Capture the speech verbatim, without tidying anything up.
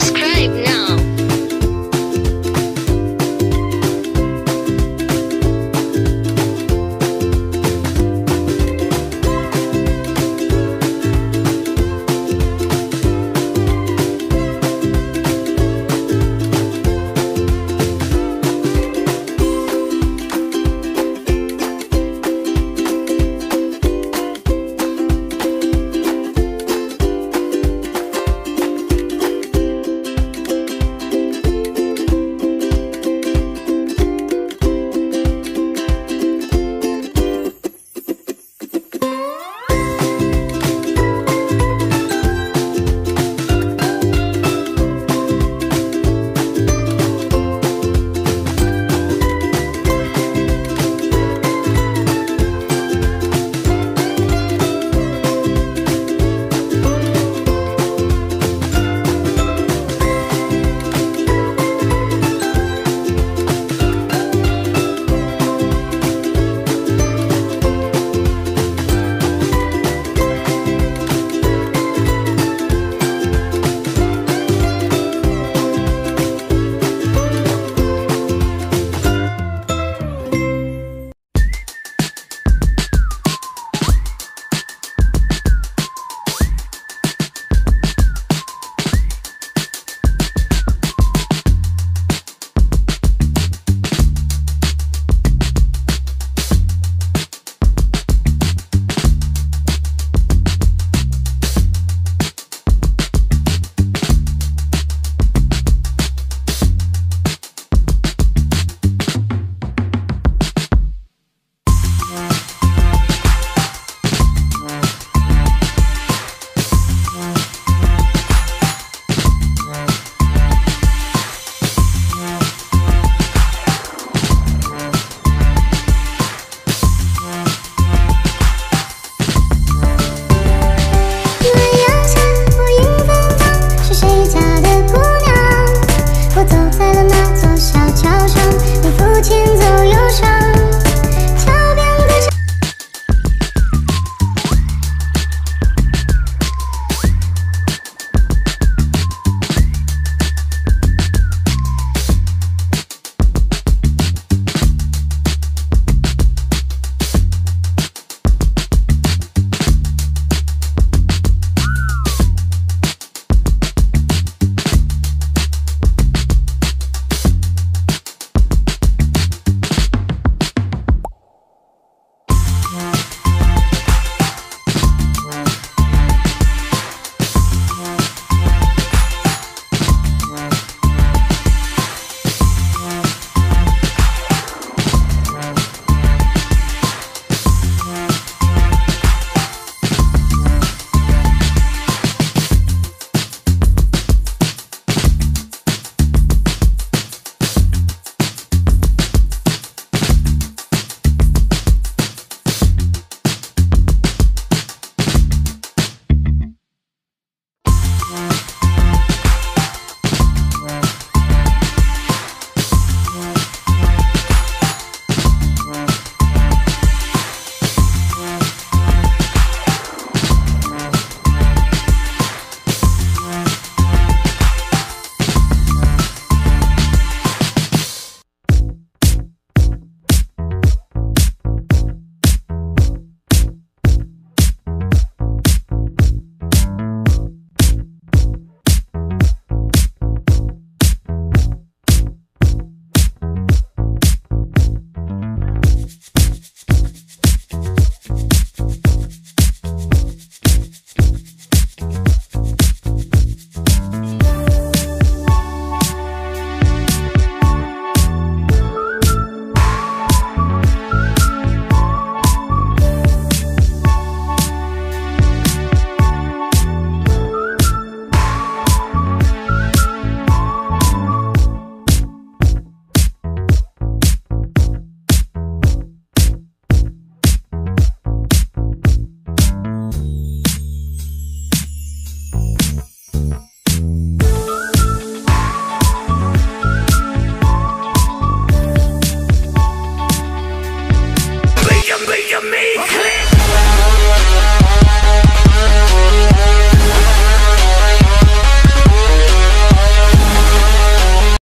subscribe now.